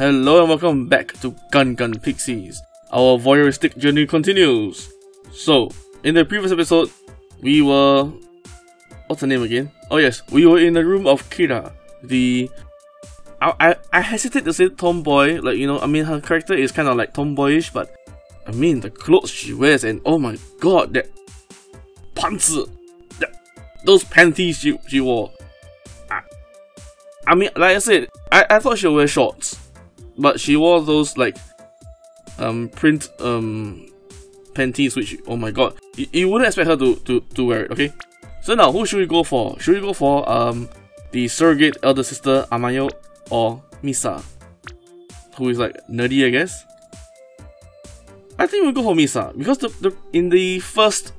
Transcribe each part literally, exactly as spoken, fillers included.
Hello and welcome back to Gun Gun Pixies. Our voyeuristic journey continues. So, in the previous episode, we were... What's her name again? Oh yes, we were in the room of Kira, the... I, I, I hesitate to say tomboy, like you know, I mean her character is kind of like tomboyish, but... I mean the clothes she wears and oh my god, that... Pants! That, those panties she, she wore. I, I mean, like I said, I, I thought she would wear shorts. But she wore those like um print um panties which, oh my god, you, you wouldn't expect her to, to, to wear it, okay? So now who should we go for? Should we go for um the surrogate elder sister Amayo or Misa? Who is like nerdy, I guess? I think we'll go for Misa because the, the in the first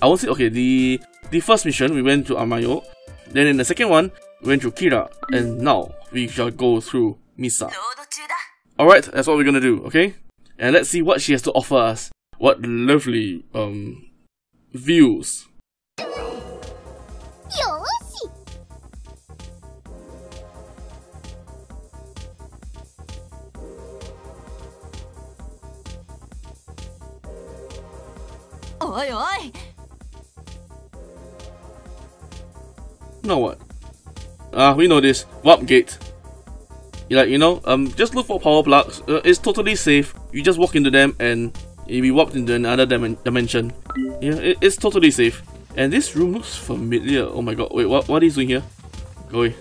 I won't say okay, the the first mission we went to Amayo, then in the second one we went to Kira, and now we shall go through Misa. Alright, that's what we're gonna do, okay? And let's see what she has to offer us. What lovely, um, views. Oi, oi. Now what? Ah, uh, we know this. Warp gate. Like, you know, um, just look for power plugs, uh, it's totally safe, you just walk into them and you'll be warped into another dim dimension. Yeah, it, it's totally safe. And this room looks familiar, oh my god, wait, what, what are you doing here? Go away.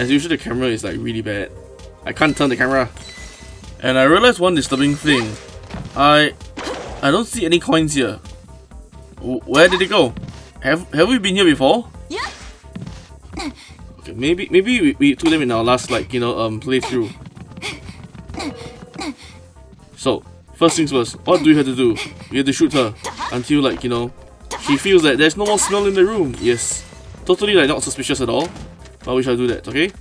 As usual the camera is like really bad. I can't turn the camera. And I realized one disturbing thing. I... I don't see any coins here. W where did it go? Have, have we been here before? Yeah. Maybe maybe we, we took them in our last like you know um playthrough. So first things first, what do we have to do? We have to shoot her until like you know she feels that there's no more smell in the room. Yes, totally like not suspicious at all. But we shall do that. Okay.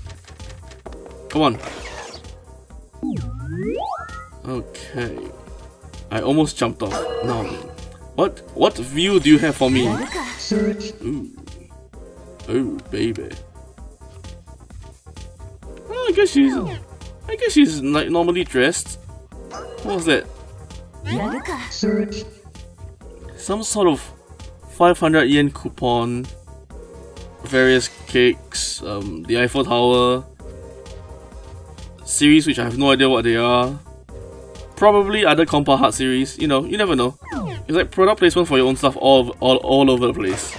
Come on. Okay. I almost jumped off. Now, what what view do you have for me? Ooh. Oh baby. I guess she's, I guess she's like normally dressed. What was that? Search. Some sort of five hundred yen coupon, various cakes, um, the Eiffel Tower, series which I have no idea what they are. Probably other Compa Heart series. You know, you never know. It's like product placement for your own stuff all all all over the place.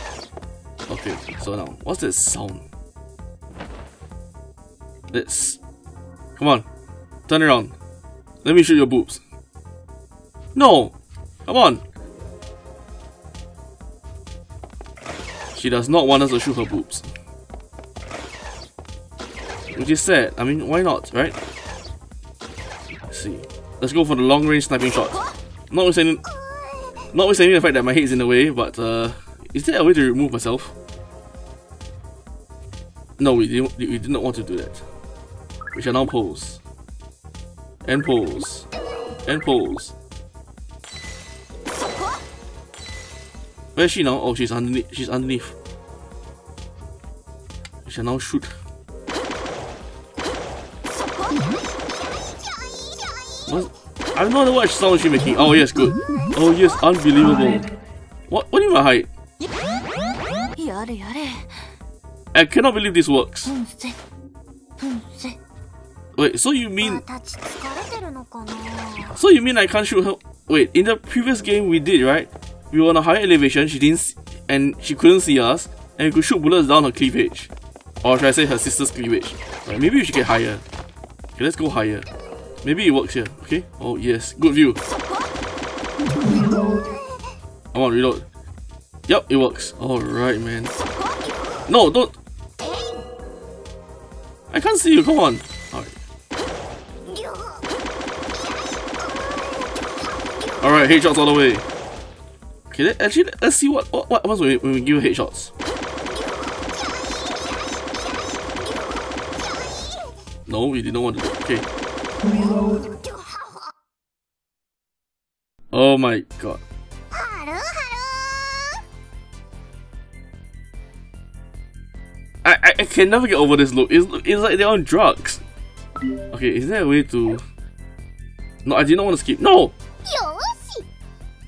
Okay, so now what's that sound? Let's... Come on. Turn around. Let me shoot your boobs. No! Come on! She does not want us to shoot her boobs. Which is sad. I mean, why not, right? Let's see. Let's go for the long-range sniping shot. Notwithstanding... Notwithstanding the fact that my head's in the way, but... Uh, is there a way to remove myself? No, we didn't, we did not want to do that. We shall now pose. And pose. And pose. Where is she now? Oh, she's underneath. She's underneath. We shall now shoot. What? I don't know what sound she's making. Oh yes, good. Oh yes, unbelievable. What? What do you mean by height? I cannot believe this works. Wait, so you mean... So you mean I can't shoot her... Wait, in the previous game we did, right? We were on a higher elevation, she didn't... See, and she couldn't see us, and we could shoot bullets down her cleavage. Or should I say her sister's cleavage. Right, maybe we should get higher. Okay, let's go higher. Maybe it works here, okay? Oh yes, good view. Come on, reload. Yup, it works. Alright, man. No, don't... I can't see you, come on! Alright. Alright, headshots all the way. Okay, let, actually, let's see what what, what happens when we, when we give headshots. No, we didn't want to do it. Okay. Oh my god. I, I can never get over this look. It's, it's like they're on drugs. Okay, is there a way to... No, I did not want to skip. No!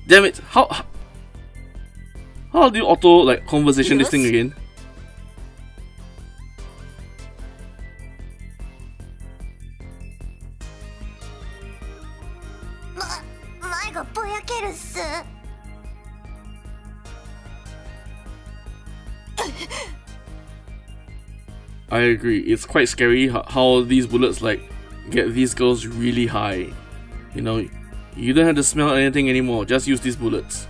Damn it! How... How do you auto, like, conversation this thing again? I agree. It's quite scary how these bullets like get these girls really high. You know, you don't have to smell anything anymore. Just use these bullets.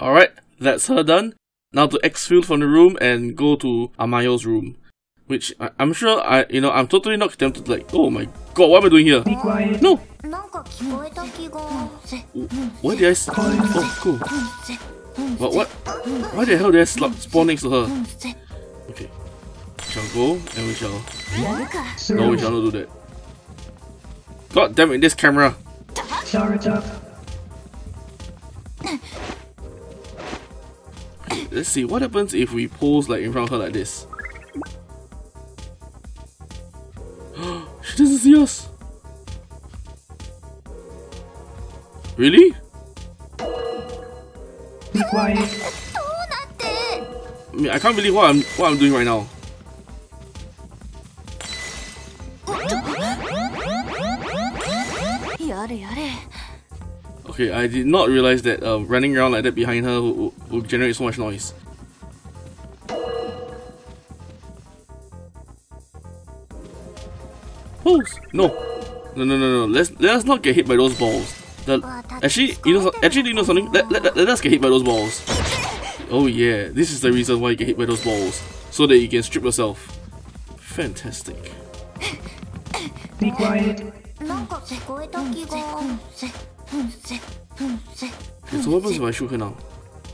Alright, that's her done. Now to exfil from the room and go to Amayo's room. Which I, I'm sure I you know I'm totally not tempted, like, oh my god, what am I doing here? Be quiet. No! Why did I s oh cool. But what why the hell did I slap spawn next to her? Okay. We shall go and we shall. No, we shall not do that. God damn it, this camera. Okay, let's see what happens if we pose like in front of her like this. She doesn't see us. Really? Be quiet. I mean, I can't believe what I'm what I'm doing right now. Okay, I did not realize that uh, running around like that behind her will, will generate so much noise. Balls! No, no, no, no, no. Let's let us not get hit by those balls. The, actually, you know, actually, you know something. Let, let, let us get hit by those balls. Oh yeah, this is the reason why you get hit by those balls, so that you can strip yourself. Fantastic. Be quiet. Okay, so what happens if I shoot her now?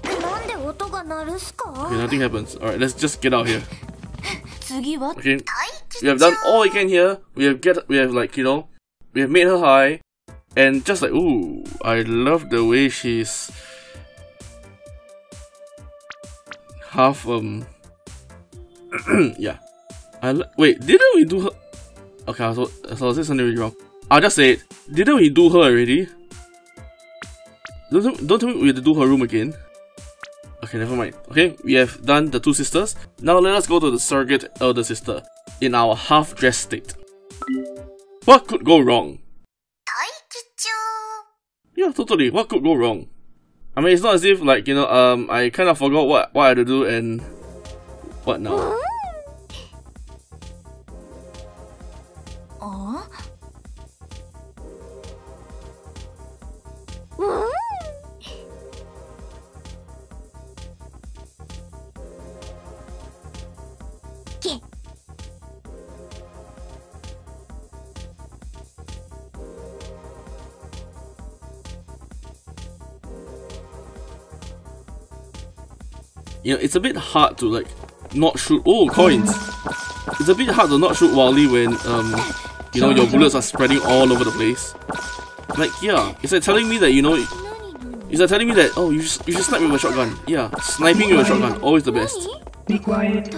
Okay, nothing happens. Alright, let's just get out of here. Okay, we have done all we can here. We have get, we have like, you know, we have made her high. And just like, ooh, I love the way she's half, um, yeah. I Wait, didn't we do her? Okay, so, so I said something really wrong. I'll just say it. Didn't we do her already? Don't, don't tell me we have to do her room again. Okay, never mind. Okay, we have done the two sisters. Now let us go to the surrogate elder sister in our half-dressed state. What could go wrong? Yeah, totally. What could go wrong? I mean, it's not as if, like, you know, um, I kind of forgot what, what I had to do and... What now? You know, it's a bit hard to like not shoot. Oh, coins! It's a bit hard to not shoot wildly when um, you know, your bullets are spreading all over the place. Like, yeah, it's like telling me that, you know, it's like telling me that, oh, you should, you should snipe with a shotgun. Yeah, sniping with a shotgun, always the best. Be quiet.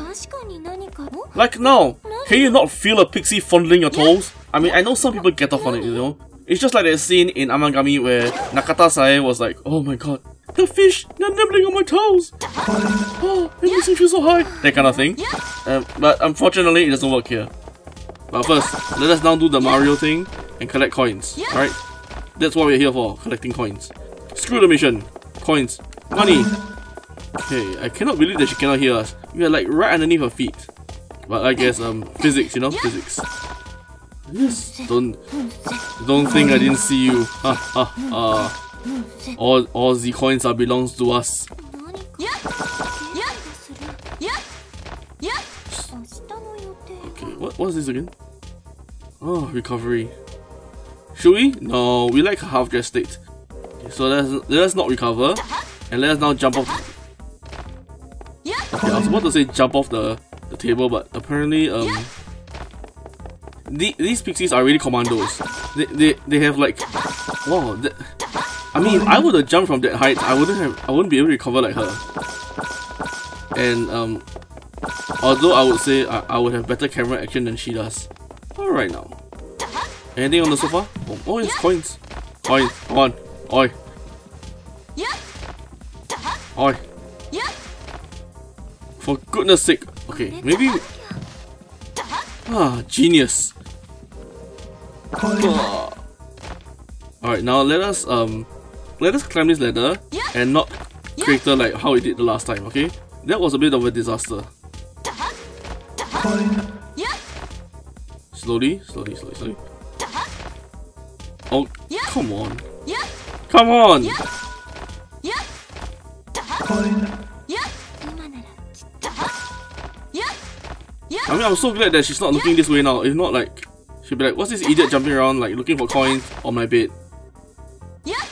Like now, can you not feel a pixie fondling your toes? I mean, I know some people get off on it, you know. It's just like that scene in Amagami where Nakata Sae was like, oh my god, the fish, they're nibbling on my toes! Oh, it makes me feel so high! That kind of thing. Um, but unfortunately, it doesn't work here. But first, let us now do the Mario thing and collect coins, alright? That's what we're here for, collecting coins. Screw the mission! Coins. Money! Okay, I cannot believe that she cannot hear us. We are like right underneath her feet. But I guess, um, physics, you know? Physics. Yes. Don't, don't think I didn't see you. Ha ha ha. All, all the coins are belongs to us. Okay, what was this again? Oh, recovery. Should we? No, we like half-dressed state. Okay, so let's, let's not recover. And let's now jump off. Okay, I was about to say jump off the, the table, but apparently um, the, these pixies are really commandos. They, they, they have like... Wow, that, I mean, I would have jumped from that height. I wouldn't have. I wouldn't be able to recover like her. And um, although I would say I, I would have better camera action than she does. All right now. Anything on the sofa? Oh, oh yes, coins. Coins. Come on. Oi. Oi. For goodness sake. Okay, maybe. Ah, genius. Ah. Alright, now let us um, let us climb this ladder and not crater like how we did the last time, okay? That was a bit of a disaster. Slowly, slowly, slowly, slowly. Oh, come on. Come on! I mean, I'm so glad that she's not looking this way now. If not, like, she'd be like, what's this idiot jumping around, like, looking for coins on my bed?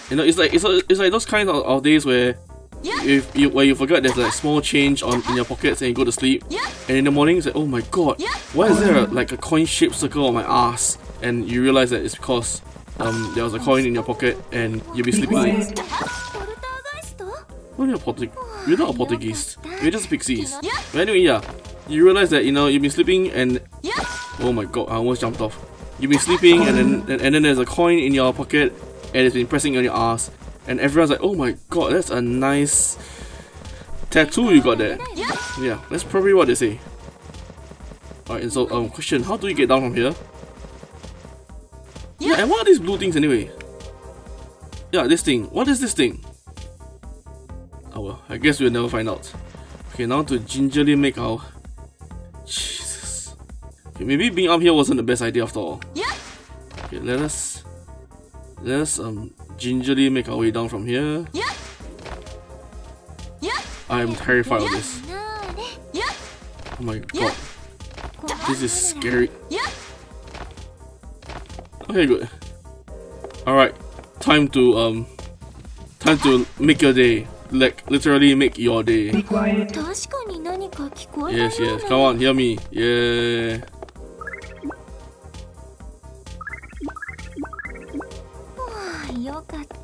You know, it's like it's, it's like those kinds of, of days where if you where you forget there's like small change on in your pockets and you go to sleep, and in the morning it's like, oh my god, why is there a, like a coin-shaped circle on my ass? And you realize that it's because um there was a coin in your pocket and you'll be sleeping late. We're not a Portuguese. We're just pixies. But anyway, yeah, you realize that you know you've been sleeping and oh my god, I almost jumped off. You've been sleeping and then and, and then there's a coin in your pocket. And it's been pressing on your ass, and everyone's like, oh my god, that's a nice tattoo you got there. Yeah, that's probably what they say. Alright, and so, um, question, how do we get down from here? Yeah, and what are these blue things anyway? Yeah, this thing. What is this thing? Oh well, I guess we'll never find out. Okay, now to gingerly make our... Jesus. Okay, maybe being up here wasn't the best idea after all. Okay, let us... Let's um, gingerly make our way down from here. I am terrified of this. Oh my god. This is scary. Okay, good. Alright, time to um, time to make your day. Like, literally make your day. Yes, yes, come on, hear me. Yeah.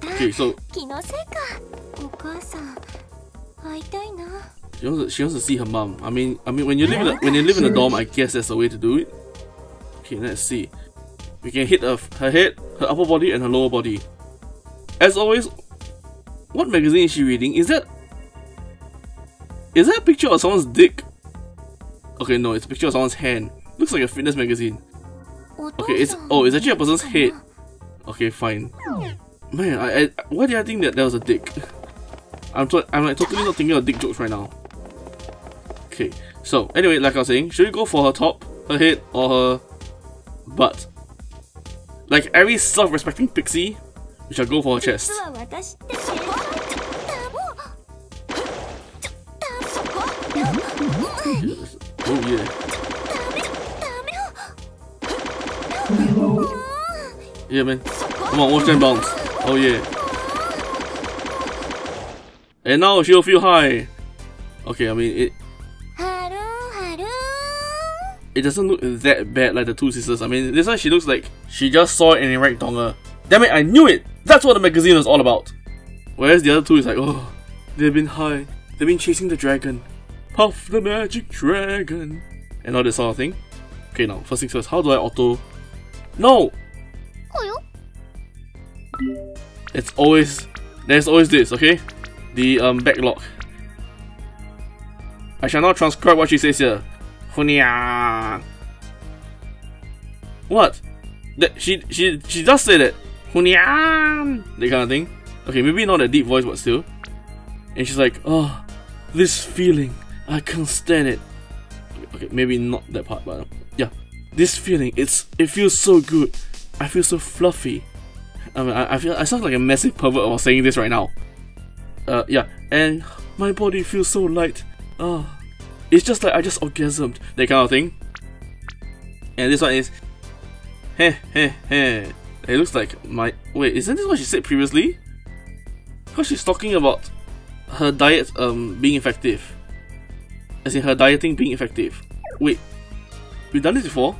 Okay, so she wants, to, she wants to see her mom. I mean, I mean, when you live in a, when you live in a dorm, I guess that's the way to do it. Okay, let's see. We can hit her, her head, her upper body, and her lower body. As always, what magazine is she reading? Is that is that a picture of someone's dick? Okay, no, it's a picture of someone's hand. Looks like a fitness magazine. Okay, it's oh, it's actually a person's head. Okay, fine. Man, I, I why did I think that there was a dick? I'm to, I'm like totally not thinking of dick jokes right now. Okay, so anyway, like I was saying, should we go for her top, her head, or her butt? Like every self-respecting pixie, we shall go for her chest. Oh yeah. Yeah man. Come on, watch them bounce. Oh yeah. And now she'll feel high. Okay, I mean it It doesn't look that bad like the two sisters. I mean this one she looks like she just saw it and it ranked on her. Damn it, I knew it! That's what the magazine was all about. Whereas the other two is like, oh, they've been high. They've been chasing the dragon. Puff the magic dragon. And all this sort of thing. Okay now, first things first, how do I auto No! It's always, there's always this, okay? The um, backlog. I shall now transcribe what she says here. Hunia. What? That she she she does say that. Hunia. That kind of thing. Okay, maybe not a deep voice, but still. And she's like, oh, this feeling, I can't stand it. Okay, maybe not that part, but yeah, this feeling, it's it feels so good. I feel so fluffy. I mean, I, I feel I sound like a massive pervert while saying this right now. Uh, yeah, and my body feels so light. Ah, oh, it's just like I just orgasmed, that kind of thing. And this one is, Heh heh heh. It looks like my... Wait, isn't this what she said previously? Because she's talking about her diet um being effective. As in her dieting being effective. Wait, we've done this before?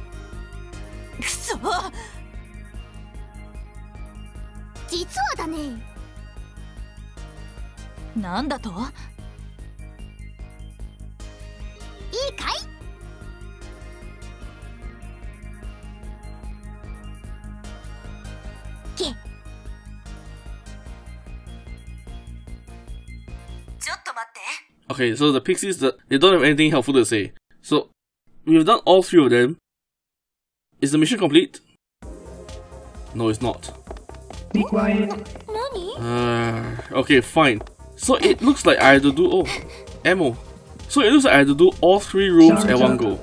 Okay, so the pixies, they don't have anything helpful to say. So, we've done all three of them. Is the mission complete? No, it's not. Be quiet. Uh, okay, fine. So it looks like I had to do... Oh, ammo. So it looks like I had to do all three rooms at one go.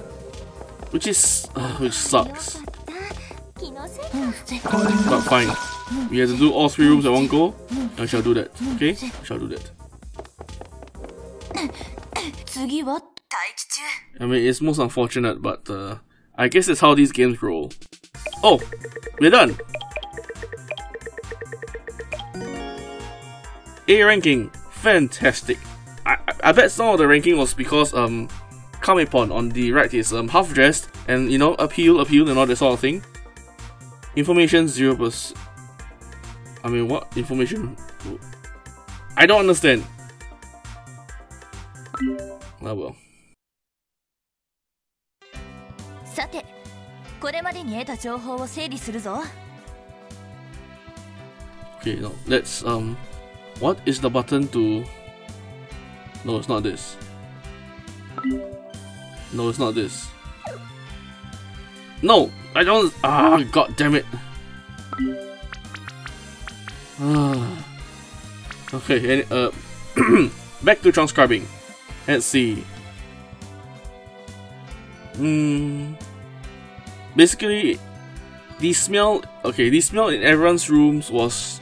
Which is... Uh, which sucks. But fine. We have to do all three rooms at one go. I shall do that. Okay? I shall do that. I mean, it's most unfortunate, but uh, I guess it's how these games roll. Oh! We're done! A ranking! Fantastic! I, I, I bet some of the ranking was because um, Kamepon on the right is um, half-dressed and, you know, appeal, appeal and all that sort of thing. Information zero percent. I mean, what information? I don't understand. I will. Okay, now let's um what is the button to... No, it's not this. No, it's not this. No, I don't... Ah, god damn it. Ah. Okay, and uh back to transcribing. Let's see. Hmm. Basically, the smell. Okay, the smell in everyone's rooms was...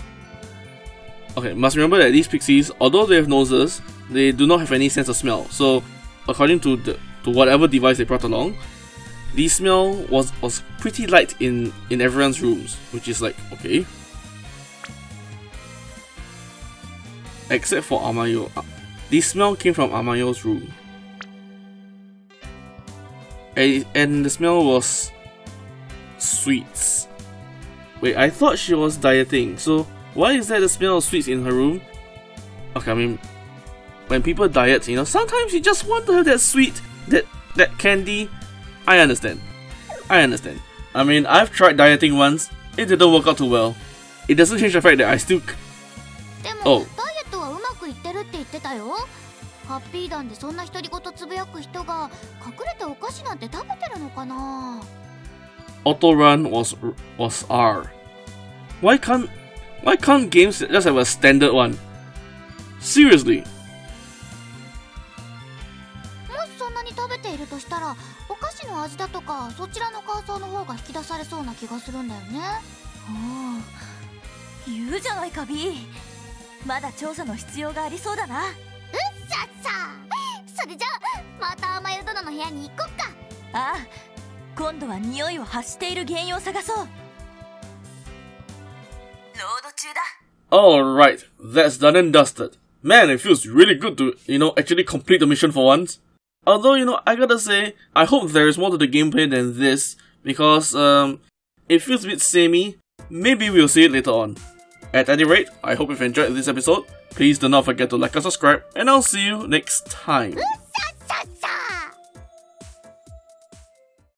Okay, must remember that these pixies, although they have noses, they do not have any sense of smell. So, according to the, to whatever device they brought along, the smell was was pretty light in in everyone's rooms, which is like okay, except for Amayo. The smell came from Amayo's room. And, and the smell was... sweets. Wait, I thought she was dieting, so why is there the smell of sweets in her room? Okay, I mean, when people diet, you know, sometimes you just want to have that sweet, that, that candy. I understand. I understand. I mean, I've tried dieting once, it didn't work out too well. It doesn't change the fact that I still... C oh. Auto run was was R. Why can't why can't games just have a standard one? Seriously. Alright, that's done and dusted. Man, it feels really good to, you know, actually complete the mission for once. Although, you know, I gotta say, I hope there is more to the gameplay than this, because um, it feels a bit samey. Maybe we'll see it later on. At any rate, I hope you've enjoyed this episode. Please do not forget to like and subscribe, and I'll see you next time.